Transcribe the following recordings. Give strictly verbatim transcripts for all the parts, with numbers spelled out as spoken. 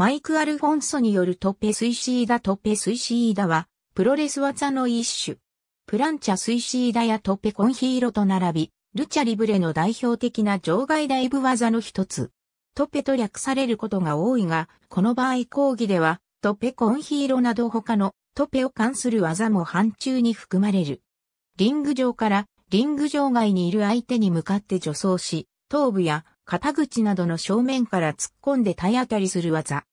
マイク・アルフォンソによるトッペ・スイシーダトッペ・スイシーダは、プロレス技の一種。プランチャ・スイシーダやトッペ・コンヒーロと並び、ルチャ・リブレの代表的な場外ダイブ技の一つ。トッペと略されることが多いが、この場合講義では、トッペ・コンヒーロなど他のトッペを関する技も範疇に含まれる。リング上から、リング上外にいる相手に向かって助走し、頭部や肩口などの正面から突っ込んで体当たりする技。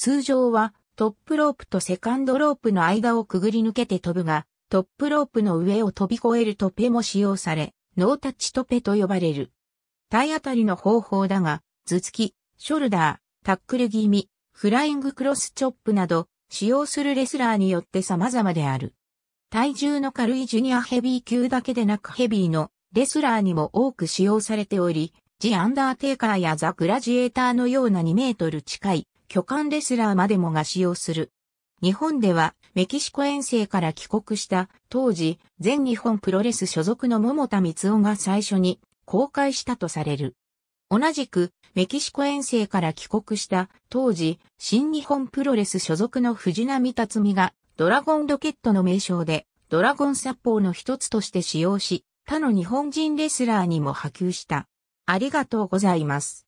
通常はトップロープとセカンドロープの間をくぐり抜けて飛ぶが、トップロープの上を飛び越えるトペも使用され、ノータッチトペと呼ばれる。体当たりの方法だが、頭突き、ショルダー、タックル気味、フライングクロスチョップなど、使用するレスラーによって様々である。体重の軽いジュニアヘビー級だけでなくヘビーのレスラーにも多く使用されており、ジ・アンダーテイカーやザ・グラジエーターのようなにメートル近い巨漢レスラーまでもが使用する。日本ではメキシコ遠征から帰国した当時全日本プロレス所属の桃田光男が最初に公開したとされる。同じくメキシコ遠征から帰国した当時新日本プロレス所属の藤波辰巳がドラゴンロケットの名称でドラゴン殺法の一つとして使用し他の日本人レスラーにも波及した。ありがとうございます。